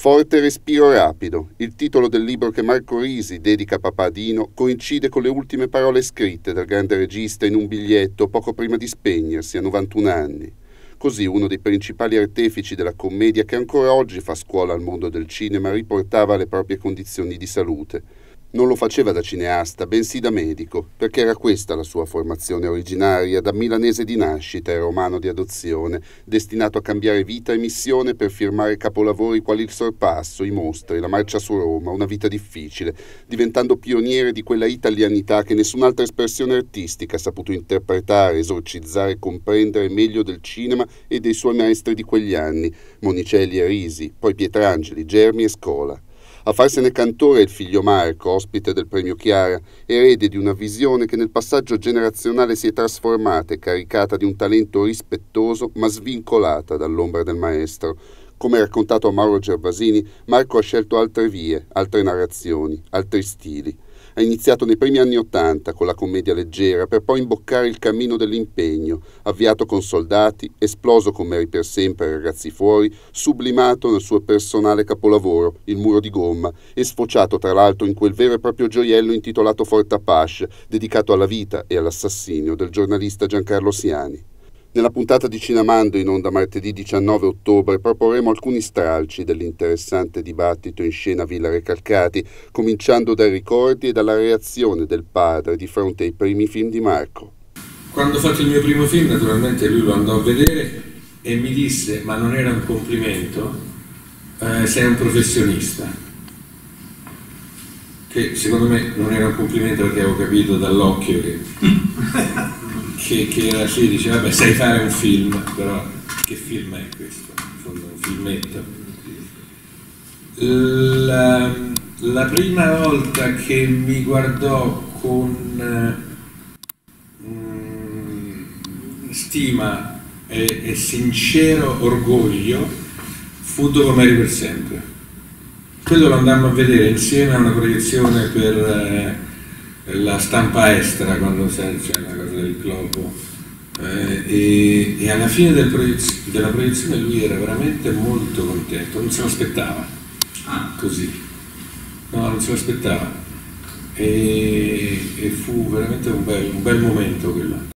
Forte respiro rapido, il titolo del libro che Marco Risi dedica a papà Dino coincide con le ultime parole scritte dal grande regista in un biglietto poco prima di spegnersi a 91 anni. Così uno dei principali artefici della commedia che ancora oggi fa scuola al mondo del cinema riportava le proprie condizioni di salute. Non lo faceva da cineasta, bensì da medico, perché era questa la sua formazione originaria, da milanese di nascita e romano di adozione, destinato a cambiare vita e missione per firmare capolavori quali Il Sorpasso, i Mostri, la Marcia su Roma, una vita difficile, diventando pioniere di quella italianità che nessun'altra espressione artistica ha saputo interpretare, esorcizzare e comprendere meglio del cinema e dei suoi maestri di quegli anni, Monicelli e Risi, poi Pietrangeli, Germi e Scola. A farsene cantore è il figlio Marco, ospite del Premio Chiara, erede di una visione che nel passaggio generazionale si è trasformata e caricata di un talento rispettoso ma svincolata dall'ombra del maestro. Come raccontato a Mauro Gervasini, Marco ha scelto altre vie, altre narrazioni, altri stili. Ha iniziato nei primi anni '80 con la commedia leggera per poi imboccare il cammino dell'impegno, avviato con Soldati, esploso con Mary per sempre e Ragazzi fuori, sublimato nel suo personale capolavoro, Il muro di gomma, e sfociato tra l'altro in quel vero e proprio gioiello intitolato Fortapache, dedicato alla vita e all'assassinio del giornalista Giancarlo Siani. Nella puntata di Cinamando, in onda martedì 19 ottobre, proporremo alcuni stralci dell'interessante dibattito in scena a Villa Recalcati, cominciando dai ricordi e dalla reazione del padre di fronte ai primi film di Marco. Quando ho fatto il mio primo film, naturalmente lui lo andò a vedere e mi disse, ma non era un complimento, sei un professionista. Che secondo me non era un complimento perché avevo capito dall'occhio che era sì, diceva, vabbè, sai fare un film, però che film è questo? In fondo è un filmetto. La prima volta che mi guardò con stima e sincero orgoglio fu dopo Mary per sempre. Quello lo andammo a vedere insieme a una proiezione per la stampa estera, quando c'è la cosa del globo, e alla fine della proiezione lui era veramente molto contento, non se l'aspettava così, no, non se l'aspettava, e fu veramente un bel momento quello.